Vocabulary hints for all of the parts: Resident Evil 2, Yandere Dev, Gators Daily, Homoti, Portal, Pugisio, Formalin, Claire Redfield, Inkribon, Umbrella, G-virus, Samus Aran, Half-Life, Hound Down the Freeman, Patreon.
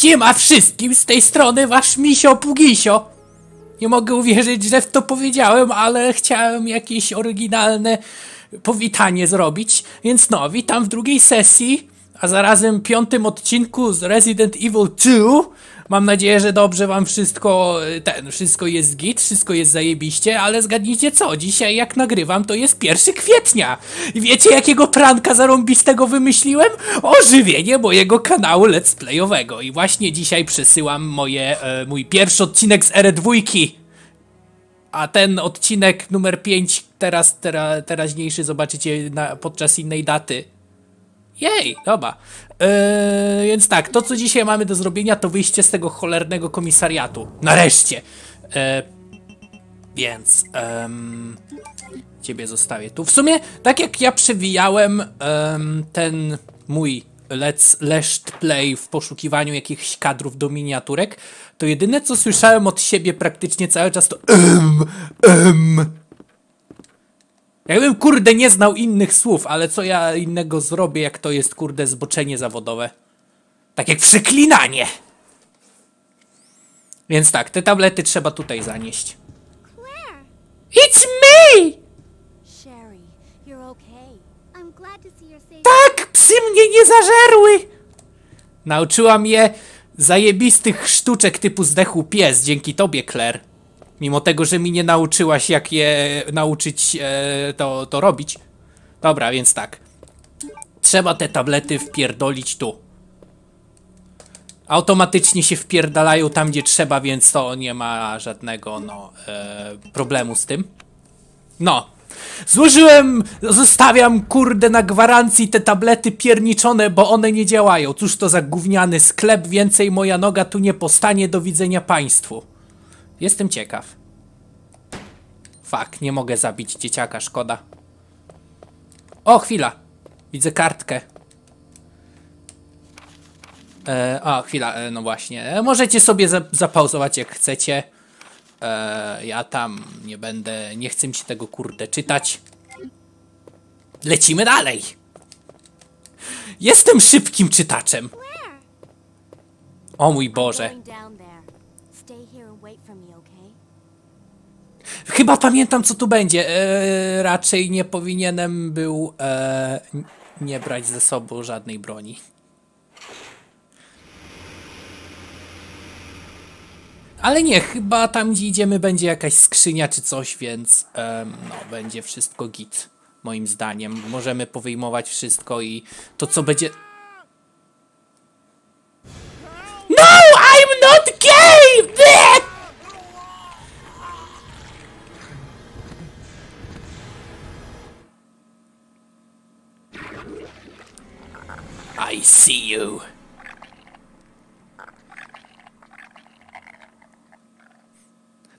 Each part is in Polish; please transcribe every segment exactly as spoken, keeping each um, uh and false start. Siema wszystkim, z tej strony wasz misio Pugisio. Nie mogę uwierzyć, że w to powiedziałem, ale chciałem jakieś oryginalne powitanie zrobić. Więc no, witam w drugiej sesji, a zarazem piątym odcinku z Resident Evil dwa. Mam nadzieję, że dobrze wam wszystko, ten, wszystko jest git, wszystko jest zajebiście, ale zgadnijcie co, dzisiaj jak nagrywam to jest pierwszego kwietnia. I wiecie jakiego pranka zarąbistego wymyśliłem? Ożywienie mojego kanału let's playowego. I właśnie dzisiaj przesyłam moje, e, mój pierwszy odcinek z ery dwa. A ten odcinek numer pięć, teraz, tera, teraźniejszy zobaczycie na, podczas innej daty. Jej, dobra. Eee, więc tak, to co dzisiaj mamy do zrobienia to wyjście z tego cholernego komisariatu. Nareszcie! Eee, więc... Em, ciebie zostawię tu. W sumie, tak jak ja przewijałem em, ten mój let's, let's play w poszukiwaniu jakichś kadrów do miniaturek, to jedyne co słyszałem od siebie praktycznie cały czas to... Em, em. Jakbym, kurde, nie znał innych słów, ale co ja innego zrobię, jak to jest, kurde, zboczenie zawodowe. Tak jak przeklinanie! Więc tak, te tablety trzeba tutaj zanieść. Claire! It's me! Sherry, you're okay. I'm glad to see your safe... Tak! Psy mnie nie zażerły! Nauczyłam je zajebistych sztuczek typu zdechł pies, dzięki tobie, Claire. Mimo tego, że mi nie nauczyłaś, jak je nauczyć e, to, to robić. Dobra, więc tak. Trzeba te tablety wpierdolić tu. Automatycznie się wpierdalają tam, gdzie trzeba, więc to nie ma żadnego no, e, problemu z tym. No. Złożyłem, zostawiam, kurde, na gwarancji te tablety pierniczone, bo one nie działają. Cóż to za gówniany sklep, więcej moja noga tu nie postanie, do widzenia państwu. Jestem ciekaw. Fuck, nie mogę zabić dzieciaka, szkoda. O, chwila. Widzę kartkę. E, a, chwila, e, no właśnie. E, możecie sobie za zapauzować jak chcecie. E, ja tam nie będę, nie chcę mi się tego, kurde, czytać. Lecimy dalej. Jestem szybkim czytaczem. O mój Boże. Chyba pamiętam co tu będzie, eee, raczej nie powinienem był eee, nie brać ze sobą żadnej broni. Ale nie, chyba tam gdzie idziemy będzie jakaś skrzynia czy coś, więc eee, no, będzie wszystko git, moim zdaniem. Możemy powyjmować wszystko i to co będzie... No, I'm not gay, bitch! I see you.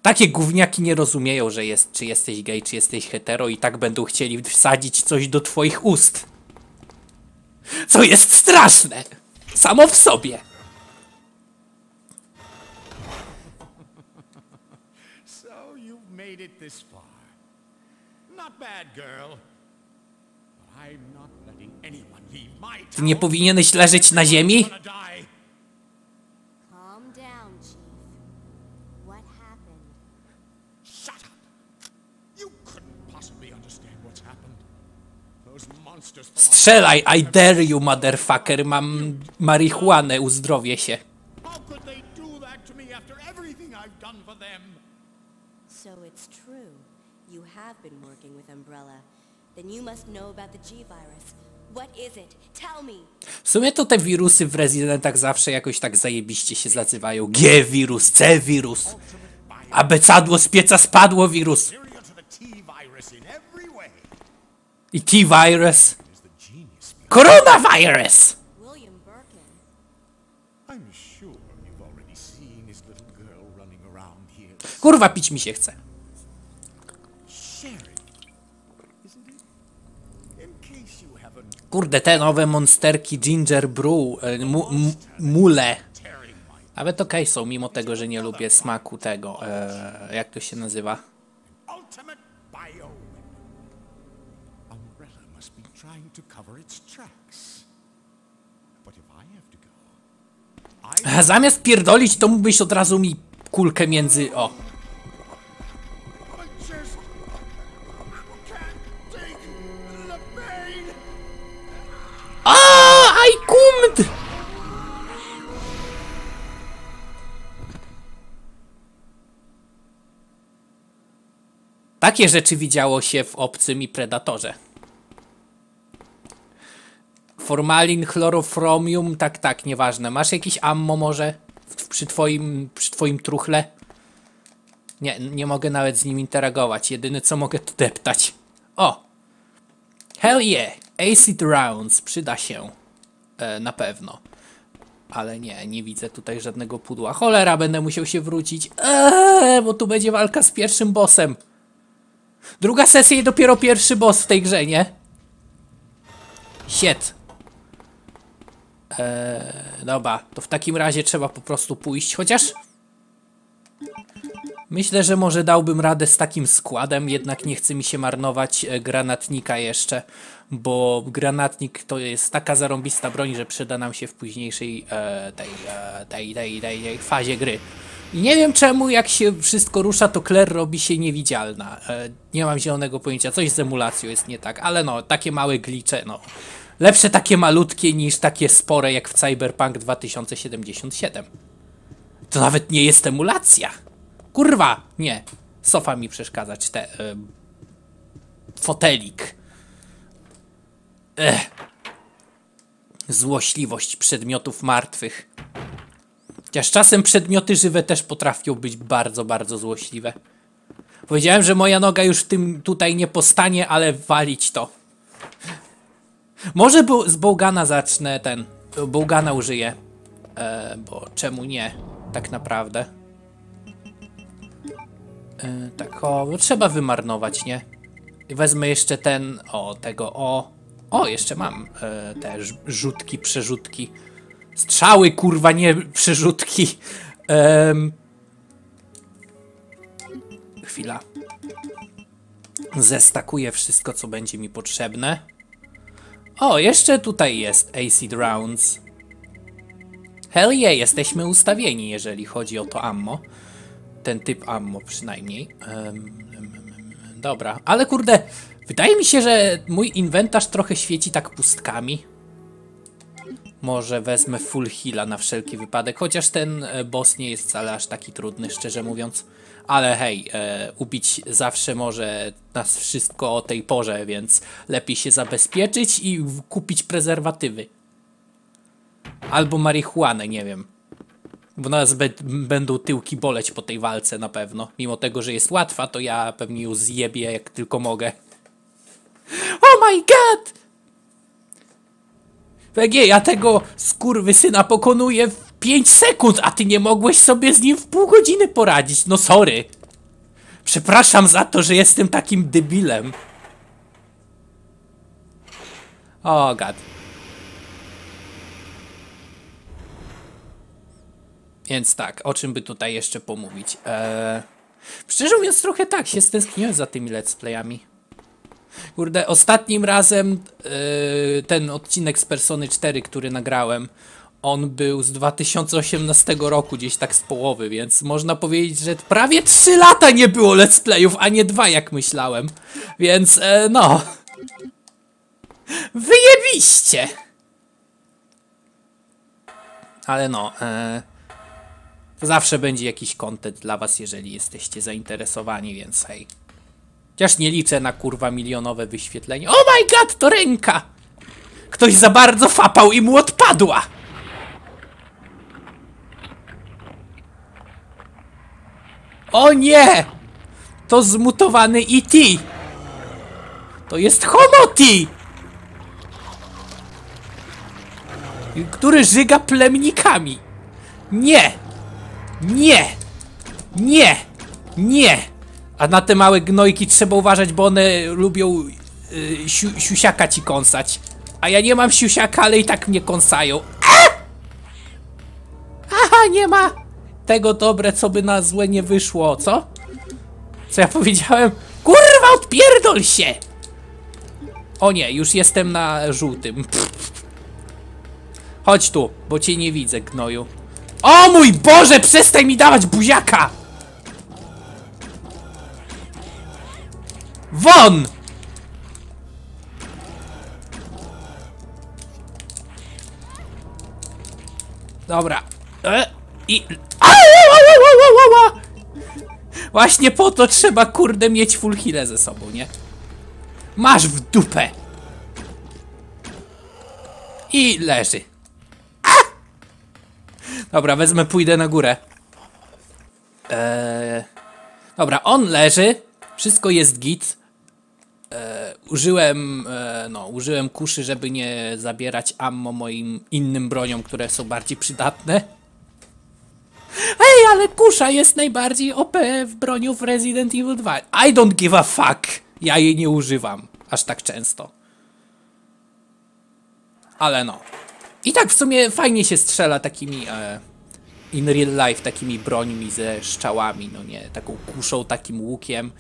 Takie gówniaki nie rozumieją, że jest, czy jesteś gej, czy jesteś hetero i tak będą chcieli wsadzić coś do twoich ust. Co jest straszne! Samo w sobie! So you've made it this far. Not bad, girl. Ty nie powinieneś leżeć na ziemi? Strzelaj, I dare you, motherfucker. Mam marihuanę, uzdrowię się. So it's true. You have been working with Umbrella. Then you must know about the G-virus. What is it? Tell me. W sumie to te wirusy w Residentach zawsze jakoś tak zajebiście się nazywają. G-wirus, C-wirus, abecadło z pieca spadło wirus. I T-virus. Koronawirus! Kurwa, pić mi się chce. Kurde, te nowe monsterki Ginger Brew, mule. Nawet okej są, mimo tego, że nie lubię smaku tego, e, jak to się nazywa. Zamiast pierdolić, to mógłbyś od razu mi kulkę między... O. Aaaa, I kumd! Takie rzeczy widziało się w Obcym i Predatorze. Formalin, chlorofromium, tak, tak, nieważne. Masz jakiś ammo może? W, przy twoim, przy twoim truchle? Nie, nie mogę nawet z nim interagować. Jedyne co mogę to deptać. O! Hell yeah! Acid rounds, przyda się. E, na pewno. Ale nie, nie widzę tutaj żadnego pudła. Cholera, będę musiał się wrócić. Eee, bo tu będzie walka z pierwszym bossem. Druga sesja i dopiero pierwszy boss w tej grze, nie? Shit. Eee, dobra, to w takim razie trzeba po prostu pójść, chociaż... Myślę, że może dałbym radę z takim składem, jednak nie chce mi się marnować granatnika jeszcze, bo granatnik to jest taka zarąbista broń, że przyda nam się w późniejszej e, tej, e, tej, tej, tej, tej fazie gry. I nie wiem czemu, jak się wszystko rusza, to Claire robi się niewidzialna. E, nie mam zielonego pojęcia, coś z emulacją jest nie tak, ale no, takie małe glicze, no. Lepsze takie malutkie niż takie spore jak w Cyberpunk dwa tysiące siedemdziesiąt siedem. To nawet nie jest emulacja. Kurwa, nie. Sofa mi przeszkadza, czy te... Yy, fotelik. Ech. Złośliwość przedmiotów martwych. Chociaż czasem przedmioty żywe też potrafią być bardzo, bardzo złośliwe. Powiedziałem, że moja noga już w tym tutaj nie postanie, ale walić to. Może bo z Bogana zacznę ten... Bogana użyję. E, bo czemu nie? Tak naprawdę. Yy, tak, o, trzeba wymarnować, nie? I wezmę jeszcze ten, o, tego, o... O, jeszcze mam yy, te rzutki, przerzutki. Strzały, kurwa, nie przerzutki. Yy. Chwila. Zestakuję wszystko, co będzie mi potrzebne. O, jeszcze tutaj jest Acid Rounds. Hell yeah, jesteśmy ustawieni, jeżeli chodzi o to ammo. Ten typ ammo przynajmniej. Dobra, ale kurde, wydaje mi się, że mój inwentarz trochę świeci tak pustkami. Może wezmę full heala na wszelki wypadek, chociaż ten boss nie jest wcale aż taki trudny, szczerze mówiąc. Ale hej, e, ubić zawsze może nas wszystko o tej porze, więc lepiej się zabezpieczyć i kupić prezerwatywy. Albo marihuanę, nie wiem. Bo nas będą tyłki boleć po tej walce na pewno. Mimo tego, że jest łatwa, to ja pewnie ją zjebię jak tylko mogę. Oh my god! P G, ja tego skurwysyna pokonuję w pięć sekund, a ty nie mogłeś sobie z nim w pół godziny poradzić. No sorry. Przepraszam za to, że jestem takim debilem. O god. Więc tak, o czym by tutaj jeszcze pomówić? Eee, szczerze mówiąc trochę tak, się stęskniłem za tymi let's playami. Kurde, ostatnim razem yy, ten odcinek z Persony cztery, który nagrałem, on był z dwa tysiące osiemnastego roku, gdzieś tak z połowy, więc można powiedzieć, że prawie trzy lata nie było let's playów, a nie dwa jak myślałem. Więc e, no... Wyjebiście! Ale no... E, Zawsze będzie jakiś content dla was, jeżeli jesteście zainteresowani, więc hej. Chociaż nie liczę na kurwa milionowe wyświetlenie. Oh my god, to ręka! Ktoś za bardzo fapał i mu odpadła! O nie! To zmutowany E T! To jest Homoti! Który żyga plemnikami. Nie! Nie! Nie! Nie! A na te małe gnojki trzeba uważać, bo one lubią yy, siu, siusiaka ci kąsać. A ja nie mam siusiaka, ale i tak mnie kąsają. A! Aha, nie ma! Tego dobre, co by na złe nie wyszło, co? Co ja powiedziałem? Kurwa, odpierdol się! O nie, już jestem na żółtym. Pff. Chodź tu, bo cię nie widzę, gnoju. O mój Boże, przestań mi dawać buziaka! Won! Dobra. E, i... A, a, a, a, a, a. Właśnie po to trzeba, kurde, mieć full healę ze sobą, nie? Masz w dupę! I leży. A! Dobra, wezmę, pójdę na górę. Eee... Dobra, on leży. Wszystko jest git. Eee, użyłem, eee, no, użyłem kuszy, żeby nie zabierać ammo moim innym broniom, które są bardziej przydatne. Ej, ale kusza jest najbardziej O P w broniu w Resident Evil dwa. I don't give a fuck. Ja jej nie używam aż tak często. Ale no. I tak w sumie fajnie się strzela takimi e, in real life, takimi brońmi ze szczałami, no nie, taką kuszą, takim łukiem.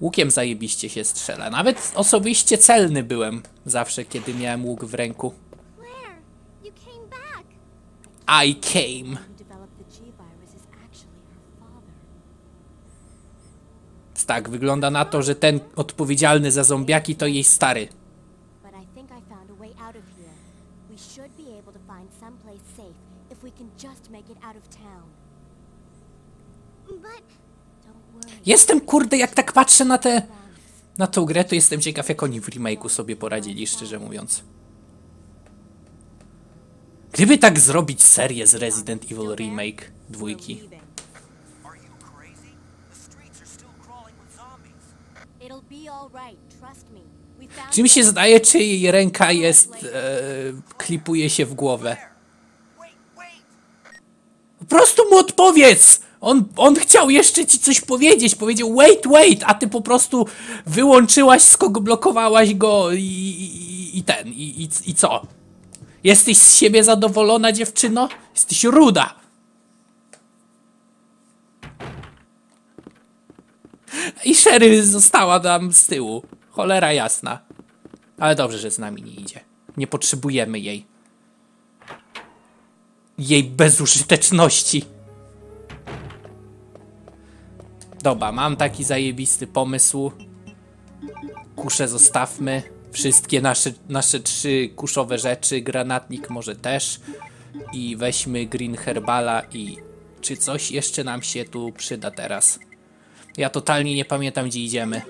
Łukiem zajebiście się strzela. Nawet osobiście celny byłem zawsze, kiedy miałem łuk w ręku. I came. Tak, wygląda na to, że ten odpowiedzialny za zombiaki to jej stary. Jestem, kurde, jak tak patrzę na tę na tą grę, to jestem ciekaw, jak oni w remake'u sobie poradzili, szczerze mówiąc. Gdyby tak zrobić serię z Resident Evil Remake dwójki. Czy mi się zdaje, czy jej ręka jest... E, klipuje się w głowę? Po prostu mu odpowiedz! On, on chciał jeszcze ci coś powiedzieć, powiedział wait, wait, a ty po prostu wyłączyłaś, skoblokowałaś go i, i, i ten, i, i, i co? Jesteś z siebie zadowolona, dziewczyno? Jesteś ruda! I Sherry została tam z tyłu. Cholera jasna. Ale dobrze, że z nami nie idzie. Nie potrzebujemy jej. Jej bezużyteczności. Dobra, mam taki zajebisty pomysł. Kusze zostawmy. Wszystkie nasze, nasze trzy kuszowe rzeczy. Granatnik może też. I weźmy Green Herbala i... Czy coś jeszcze nam się tu przyda teraz? Ja totalnie nie pamiętam, gdzie idziemy.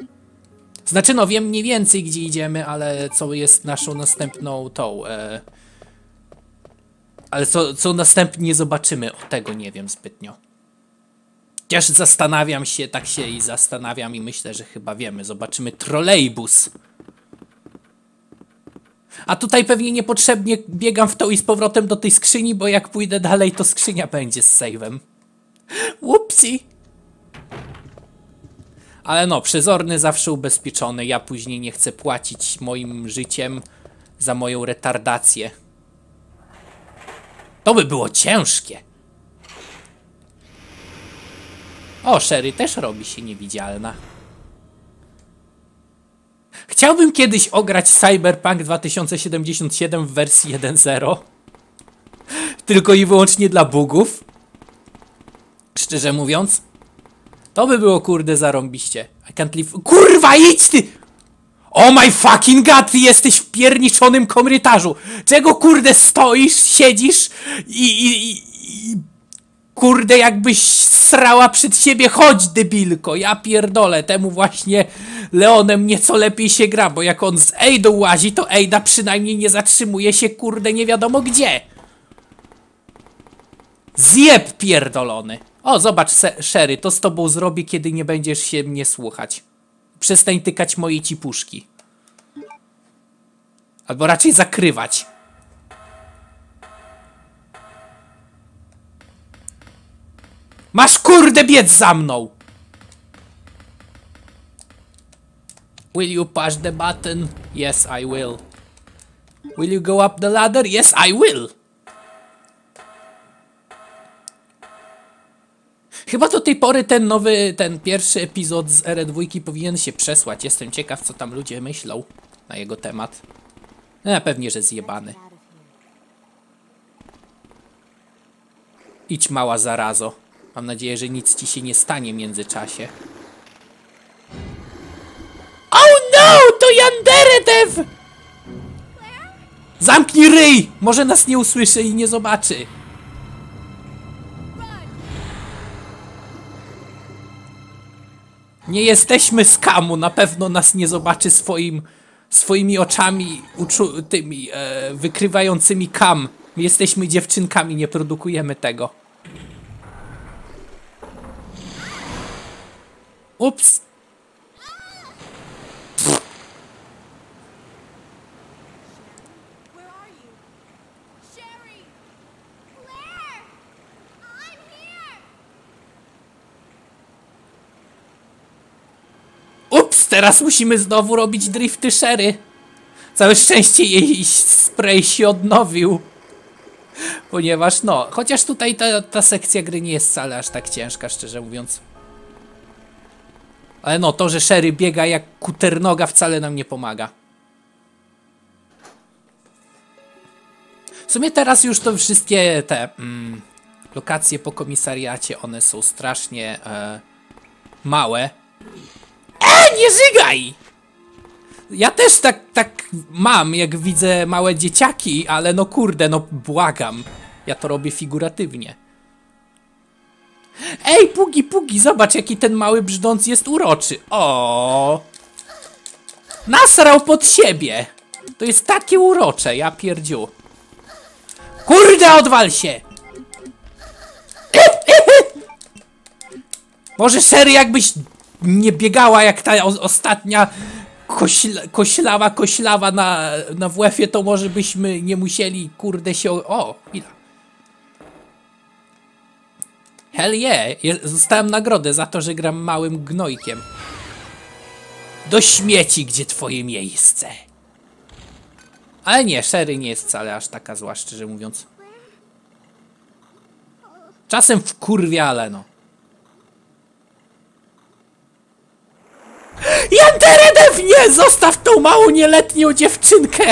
Znaczy, no wiem mniej więcej, gdzie idziemy, ale co jest naszą następną tą... E... Ale co, co następnie zobaczymy, o tego nie wiem zbytnio. Chociaż zastanawiam się, tak się i zastanawiam i myślę, że chyba wiemy. Zobaczymy trolejbus. A tutaj pewnie niepotrzebnie biegam w to i z powrotem do tej skrzyni, bo jak pójdę dalej, to skrzynia będzie z save'em. Łupsi! Ale no, przezorny zawsze ubezpieczony, ja później nie chcę płacić moim życiem za moją retardację. To by było ciężkie. O, Sherry też robi się niewidzialna. Chciałbym kiedyś ograć Cyberpunk dwa tysiące siedemdziesiąt siedem w wersji jeden zero. Tylko i wyłącznie dla bugów. Szczerze mówiąc. To by było, kurde, zarąbiście. I can't leave... Kurwa, idź ty! Oh my fucking god, ty jesteś w pierniczonym korytarzu! Czego, kurde, stoisz, siedzisz i, i, i, i... Kurde, jakbyś srała przed siebie, chodź, debilko! Ja pierdolę, temu właśnie Leonem nieco lepiej się gra, bo jak on z Eidą łazi, to Eida przynajmniej nie zatrzymuje się, kurde, nie wiadomo gdzie. Zjeb pierdolony! O, zobacz, Sherry, to z tobą zrobię, kiedy nie będziesz się mnie słuchać. Przestań tykać mojej cipuszki. Albo raczej zakrywać. Masz, kurde, biec za mną! Will you push the button? Yes, I will. Will you go up the ladder? Yes, I will. Chyba do tej pory ten nowy, ten pierwszy epizod z R dwa powinien się przesłać. Jestem ciekaw, co tam ludzie myślą na jego temat. No, pewnie, że zjebany. Idź, mała zarazo. Mam nadzieję, że nic ci się nie stanie w międzyczasie. Oh no! To Yandere Dev! Zamknij ryj! Może nas nie usłyszy i nie zobaczy. Nie jesteśmy z Kamu, na pewno nas nie zobaczy swoim, swoimi oczami uczu tymi e, wykrywającymi Kam. My jesteśmy dziewczynkami, nie produkujemy tego. Ups. Pff. Ups, teraz musimy znowu robić drifty Sherry. Całe szczęście jej spray się odnowił. Ponieważ no, chociaż tutaj ta, ta sekcja gry nie jest wcale aż tak ciężka, szczerze mówiąc. Ale no, to, że Sherry biega jak kuternoga, wcale nam nie pomaga. W sumie teraz już to wszystkie te mm, lokacje po komisariacie, one są strasznie e, małe. E, nie żygaj! Ja też tak, tak mam, jak widzę małe dzieciaki, ale no kurde, no błagam. Ja to robię figuratywnie. Ej, Pugi, Pugi, zobacz, jaki ten mały brzdąc jest uroczy. O, nasrał pod siebie. To jest takie urocze, ja pierdziu. Kurde, odwal się. Może Sherry, jakbyś nie biegała jak ta ostatnia... Kośla, koślawa, koślawa na, na W F-ie, to może byśmy nie musieli, kurde, się... O, chwila. Hell yeah, ja zostałem nagrodę za to, że gram małym gnojkiem. Do śmieci, gdzie twoje miejsce. Ale nie, Sherry nie jest wcale aż taka zła, szczerze mówiąc. Czasem wkurwia, ale no. Yandere Dev, nie! Zostaw tą małą nieletnią dziewczynkę!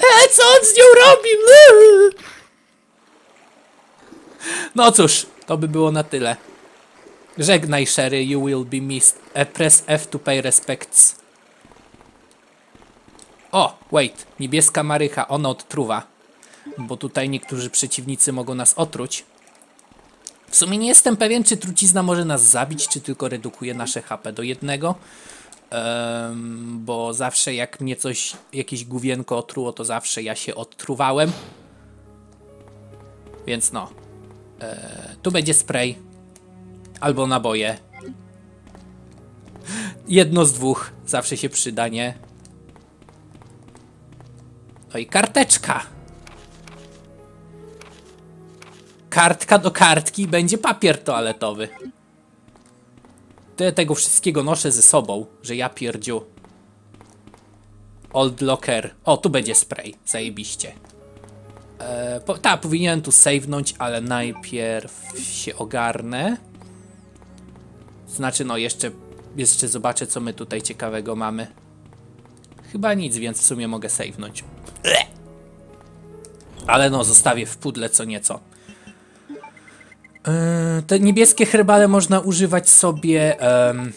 E, co on z nią robi? No cóż, to by było na tyle. Żegnaj, Sherry, you will be missed. E, press F to pay respects. O, wait, niebieska marycha, ona odtruwa. Bo tutaj niektórzy przeciwnicy mogą nas otruć. W sumie nie jestem pewien, czy trucizna może nas zabić, czy tylko redukuje nasze H P do jednego. Um, bo zawsze jak mnie coś, jakieś główienko otruło, to zawsze ja się odtruwałem. Więc no. E, tu będzie spray. Albo naboje. Jedno z dwóch. Zawsze się przyda, nie? No i karteczka. Kartka do kartki będzie papier toaletowy. Tyle tego wszystkiego noszę ze sobą, że ja pierdziu. Old locker. O, tu będzie spray. Zajebiście. Eee, po, ta, powinienem tu save'nąć, ale najpierw się ogarnę. Znaczy, no jeszcze, jeszcze zobaczę, co my tutaj ciekawego mamy. Chyba nic, więc w sumie mogę save'nąć. Ale no, zostawię w pudle co nieco. Te niebieskie herbale można używać sobie um,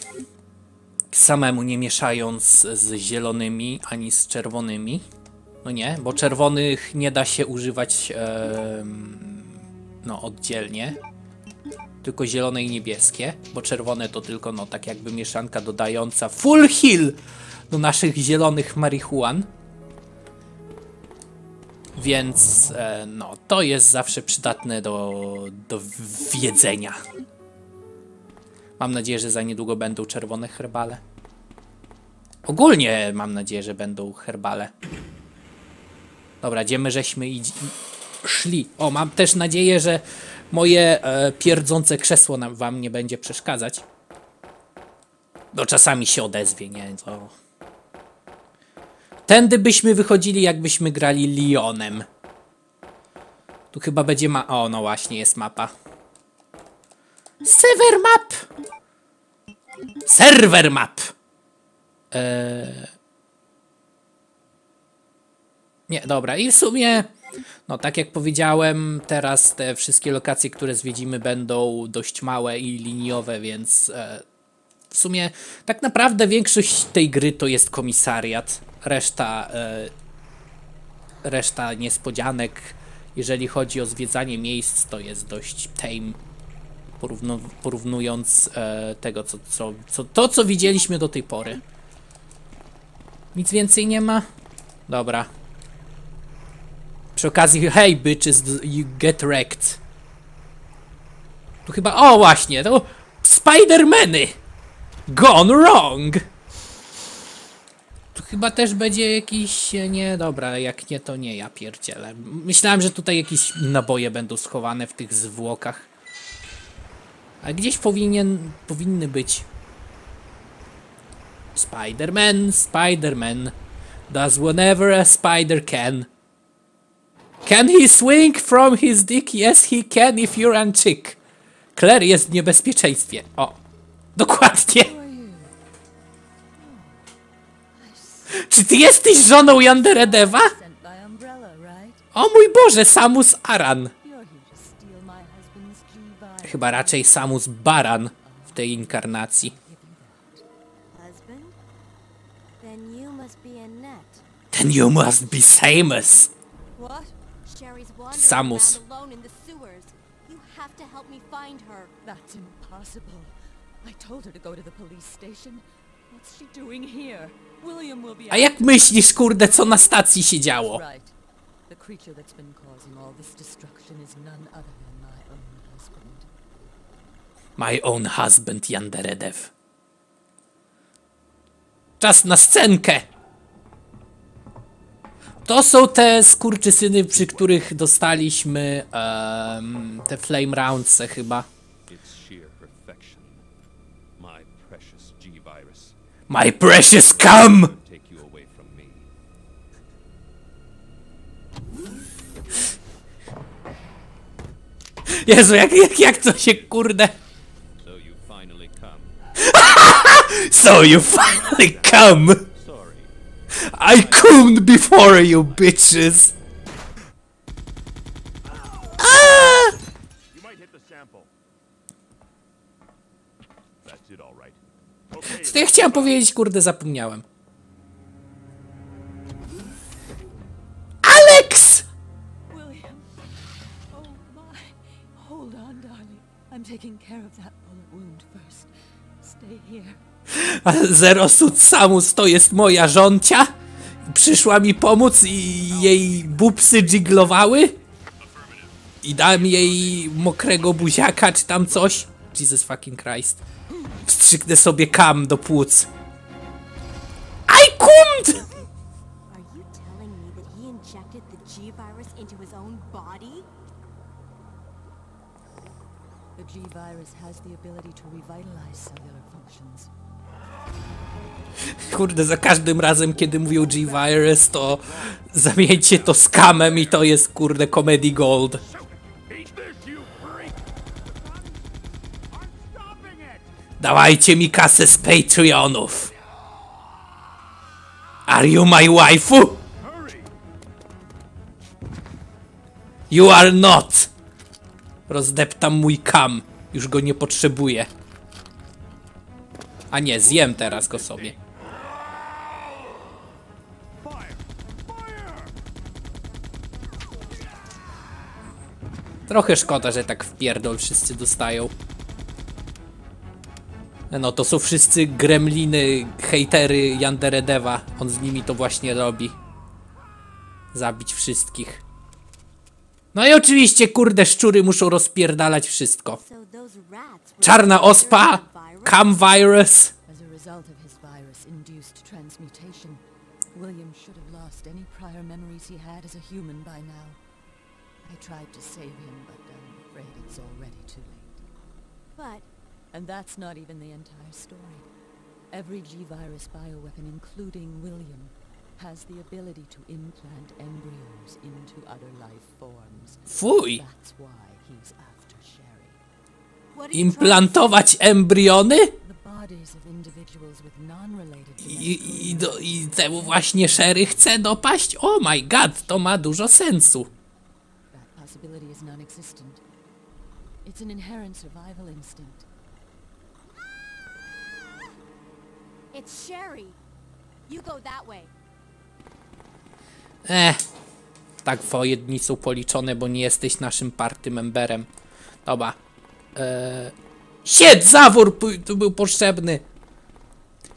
samemu, nie mieszając z zielonymi ani z czerwonymi. No nie, bo czerwonych nie da się używać um, no oddzielnie, tylko zielone i niebieskie, bo czerwone to tylko no tak jakby mieszanka dodająca full heal do naszych zielonych marihuan. Więc e, no, to jest zawsze przydatne do, do wiedzenia. Mam nadzieję, że za niedługo będą czerwone herbale. Ogólnie mam nadzieję, że będą herbale. Dobra, gdzie my żeśmy i, i szli. O, mam też nadzieję, że moje e, pierdzące krzesło nam, wam nie będzie przeszkadzać. No czasami się odezwie, nie? To... Tędy byśmy wychodzili, jakbyśmy grali Lyonem. Tu chyba będzie ma... O, no właśnie, jest mapa. Server map! Server map! Eee... Nie, dobra. I w sumie, no tak jak powiedziałem, teraz te wszystkie lokacje, które zwiedzimy, będą dość małe i liniowe, więc e, w sumie tak naprawdę większość tej gry to jest komisariat. Reszta, e, reszta niespodzianek, jeżeli chodzi o zwiedzanie miejsc, to jest dość tame. Porównu porównując e, tego, co, co, co, to co widzieliśmy do tej pory. Nic więcej nie ma? Dobra. Przy okazji, hey bitches, you get wrecked. Tu chyba, o właśnie, to Spidermany! Gone wrong! Tu chyba też będzie jakiś, nie, dobra, jak nie to nie, ja pierdzielę. Myślałem, że tutaj jakieś naboje będą schowane w tych zwłokach. A gdzieś powinien, powinny być. Spider-Man, Spider-Man does whatever a spider can. Can he swing from his dick? Yes, he can if you're a chick. Claire jest w niebezpieczeństwie. O, dokładnie. Czy ty jesteś żoną Yandere Deva? O mój Boże, Samus Aran. Chyba raczej Samus Baran w tej inkarnacji. Then you must be Samus. What? Sherry's wandering Samus. Around alone in the sewers. You have to help me find her. That's impossible. I told her to go to the police station. What's she doing here? William will be. A jak myślisz, kurde, co na stacji się działo? The creature that's been causing all this destruction is none other than my own husband. My own husband, Yandere Dev. Czas na scenkę. To są te skurczysyny, przy których dostaliśmy um, te flame rounds'e chyba. My precious come! Jezu, jak, jak, jak to się kurde... So you finally come! I come before you bitches. Ah! You might hit the sample. That's it all right. Okay. Co ja chciałem powiedzieć, kurde, zapomniałem. Alex! William. Oh my. Hold on, darling. I'm taking care of that bullet wound first. Stay here. A Zero Sud Samus to jest moja żoncia. Przyszła mi pomóc i jej bubsy dżiglowały. I dałem jej mokrego buziaka czy tam coś. Jesus fucking Christ. Wstrzyknę sobie kam do płuc. I kumd! Kurde, za każdym razem, kiedy mówił G-Virus, to zamieńcie to z kamem i to jest, kurde, comedy gold. Dawajcie mi kasę z Patreonów. Are you my waifu? You are not. Rozdeptam mój kam. Już go nie potrzebuję. A nie, zjem teraz go sobie. Trochę szkoda, że tak w pierdol wszyscy dostają. No to są wszyscy gremliny, hejtery Yandere Deva. On z nimi to właśnie robi. Zabić wszystkich. No i oczywiście, kurde, szczury muszą rozpierdalać wszystko. Czarna ospa, cam virus. And that's not even the entire story. Every G-virus bioweapon, including William, has the ability to implant embryos into other life forms. Fuj! That's why he's after Sherry. Implantować embriony? The I, i, do, i temu właśnie Sherry chce dopaść? Oh my god, to ma dużo sensu. Eh, tak twoje dni są policzone, bo nie jesteś naszym party memberem. Dobra. Eee... Shit, zawór tu był potrzebny.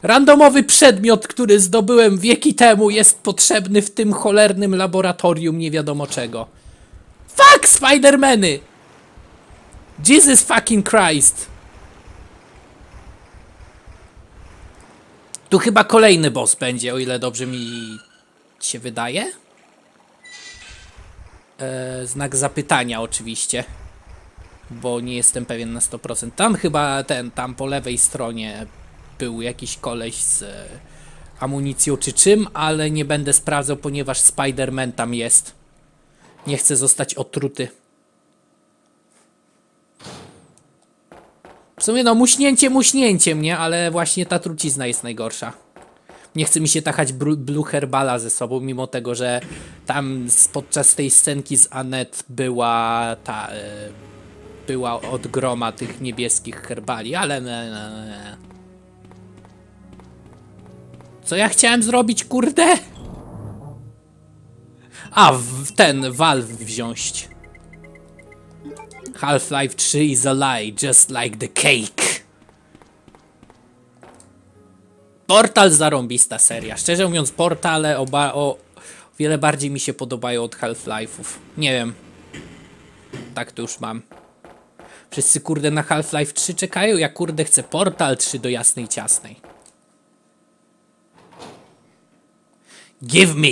Randomowy przedmiot, który zdobyłem wieki temu, jest potrzebny w tym cholernym laboratorium nie wiadomo czego. Fuck Spidermany! Jesus fucking Christ! Tu chyba kolejny boss będzie, o ile dobrze mi się wydaje. Eee, znak zapytania oczywiście. Bo nie jestem pewien na sto procent. Tam chyba ten, tam po lewej stronie był jakiś koleś z e, amunicją czy czym, ale nie będę sprawdzał, ponieważ Spider-Man tam jest. Nie chcę zostać otruty. W sumie no muśnięcie muśnięciem, nie? Ale właśnie ta trucizna jest najgorsza. Nie chce mi się tachać Blue Herbala ze sobą, mimo tego, że tam podczas tej scenki z Annette była ta... E, była od groma tych niebieskich herbali, ale... Co ja chciałem zrobić, kurde? A, w ten, Valve wziąć. Half-Life trzy is a lie, just like the cake. Portal, zarąbista seria. Szczerze mówiąc, portale oba, o, wiele bardziej mi się podobają od Half-Life'ów. Nie wiem. Tak to już mam. Wszyscy kurde na Half-Life trzy czekają, ja kurde chcę Portal trzy do jasnej ciasnej. Give me!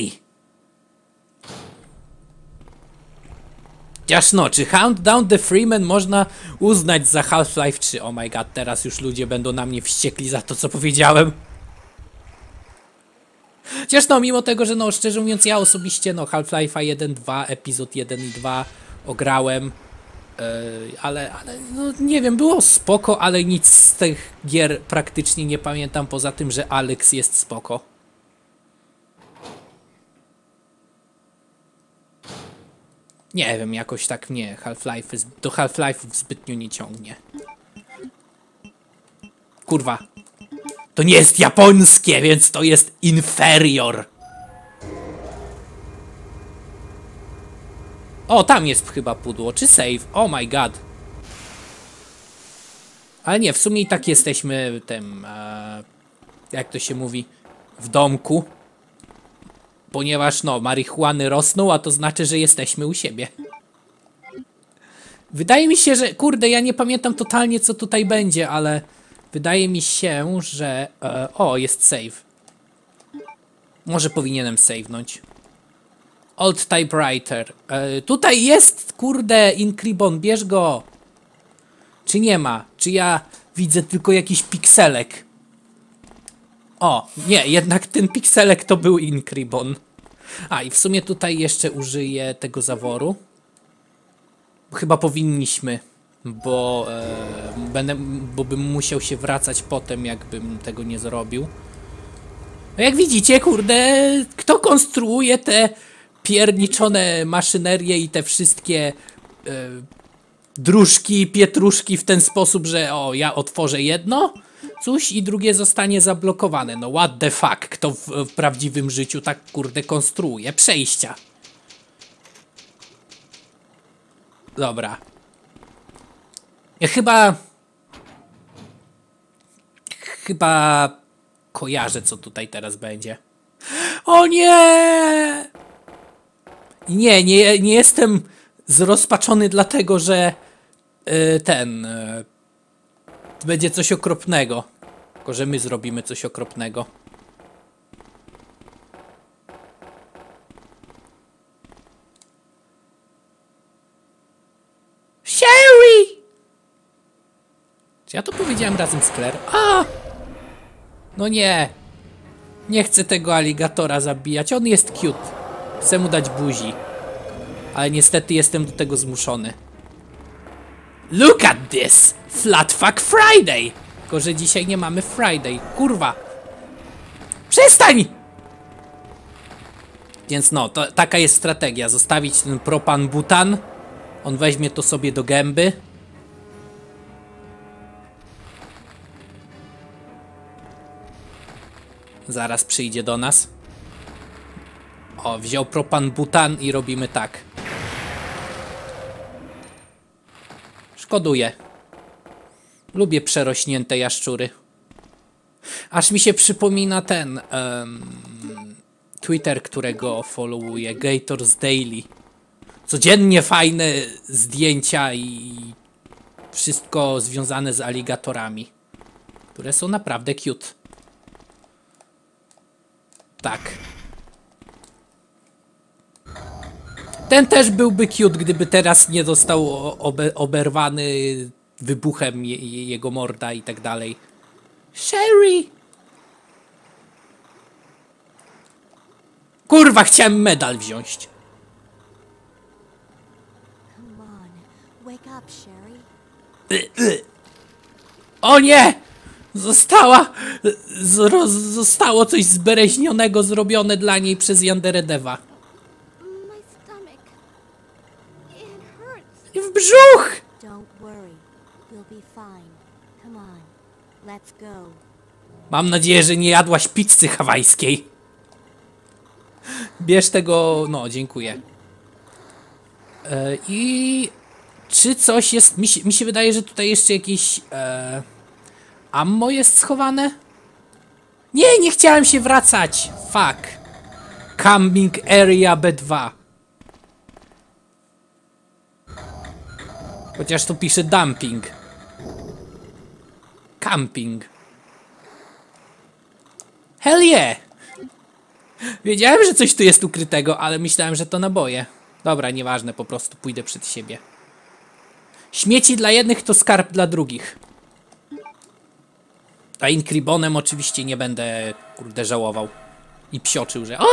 Jasno, czy Hound Down the Freeman można uznać za Half-Life trzy? Oh my god, teraz już ludzie będą na mnie wściekli za to, co powiedziałem. Chociaż no, mimo tego, że no szczerze mówiąc ja osobiście no Half-Life'a jeden, dwa, epizod jeden i dwa ograłem. Yy, ale, ale no, nie wiem, było spoko, ale nic z tych gier praktycznie nie pamiętam, poza tym, że Alex jest spoko. Nie wiem, jakoś tak mnie Half-Life do Half-Life'ów zbytnio nie ciągnie. Kurwa. To nie jest japońskie, więc to jest inferior. O, tam jest chyba pudło, czy save? Oh my god. Ale nie, w sumie i tak jesteśmy tym, e, jak to się mówi, w domku. Ponieważ no, marihuany rosną, a to znaczy, że jesteśmy u siebie. Wydaje mi się, że, kurde, ja nie pamiętam totalnie, co tutaj będzie, ale wydaje mi się, że... E, o, jest save. Może powinienem savenąć. Old typewriter. E, tutaj jest, kurde, Inkribon, bierz go. Czy nie ma? Czy ja widzę tylko jakiś pikselek? O, nie, jednak ten pikselek to był Inkribon. A, i w sumie tutaj jeszcze użyję tego zaworu. Chyba powinniśmy, bo, e, będę, bo bym musiał się wracać potem, jakbym tego nie zrobił. No jak widzicie, kurde, kto konstruuje te... pierniczone maszynerie i te wszystkie yy, dróżki, pietruszki w ten sposób, że o, ja otworzę jedno coś i drugie zostanie zablokowane. No what the fuck, kto w, w prawdziwym życiu tak kurde konstruuje przejścia. Dobra. Ja chyba... Chyba kojarzę, co tutaj teraz będzie. O nie! Nie, nie, nie jestem zrozpaczony dlatego, że yy, ten yy, będzie coś okropnego. Tylko, że my zrobimy coś okropnego. Sherry! Czy ja to powiedziałem razem z Claire? A! No nie. Nie chcę tego aligatora zabijać. On jest cute. Chcę mu dać buzi, ale niestety jestem do tego zmuszony. Look at this! Flatfuck Friday! Tylko, że dzisiaj nie mamy Friday. Kurwa! Przestań! Więc no, to, taka jest strategia. Zostawić ten propan butan. On weźmie to sobie do gęby. Zaraz przyjdzie do nas. O, wziął propan butan i robimy tak. Szkoduję. Lubię przerośnięte jaszczury. Aż mi się przypomina ten um, Twitter, którego followuję, Gators Daily. Codziennie fajne zdjęcia i wszystko związane z aligatorami, które są naprawdę cute. Tak. Ten też byłby cute, gdyby teraz nie został oberwany wybuchem je jego morda i tak dalej. Sherry! Kurwa, chciałem medal wziąć. Y -y. O nie! Została... Zro zostało coś zbereźnionego zrobione dla niej przez Yandere Deva. W brzuch! Mam nadzieję, że nie jadłaś pizzy hawajskiej. Bierz tego... No, dziękuję. E, I... Czy coś jest... Mi się, mi się wydaje, że tutaj jeszcze jakieś... E, ammo jest schowane? Nie, nie chciałem się wracać! Fuck. Camping Area B dwa. Chociaż tu pisze dumping. Camping. Hell yeah! Wiedziałem, że coś tu jest ukrytego, ale myślałem, że to naboje. Dobra, nieważne, po prostu pójdę przed siebie. Śmieci dla jednych to skarb dla drugich. A Inkribonem oczywiście nie będę, kurde, żałował. I psioczył, że o!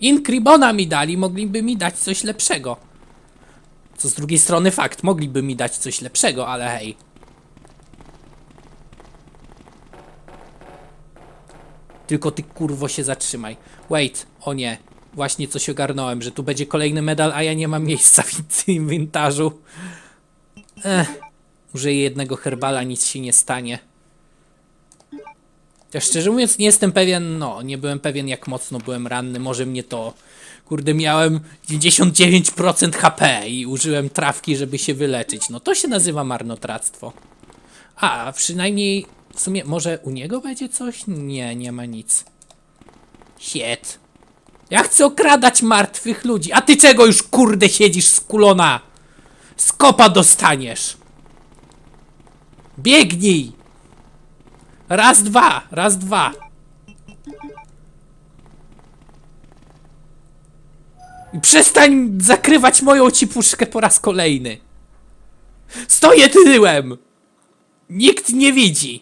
Inkribona mi dali, mogliby mi dać coś lepszego. Co z drugiej strony fakt, mogliby mi dać coś lepszego, ale hej. Tylko ty, kurwo, się zatrzymaj. Wait, o nie. Właśnie coś ogarnąłem, że tu będzie kolejny medal, a ja nie mam miejsca w inwentarzu. Ech, użyję jednego herbala, nic się nie stanie. Ja szczerze mówiąc nie jestem pewien, no, nie byłem pewien jak mocno byłem ranny, może mnie to... Kurde, miałem dziewięćdziesiąt dziewięć procent H P i użyłem trawki, żeby się wyleczyć. No to się nazywa marnotrawstwo. A, przynajmniej... W sumie, może u niego będzie coś? Nie, nie ma nic. Shit. Ja chcę okradać martwych ludzi. A ty czego już, kurde, siedzisz skulona? Skopa dostaniesz. Biegnij. Raz, dwa. Raz, dwa. I przestań zakrywać moją cipuszkę po raz kolejny. Stoję tyłem. Nikt nie widzi.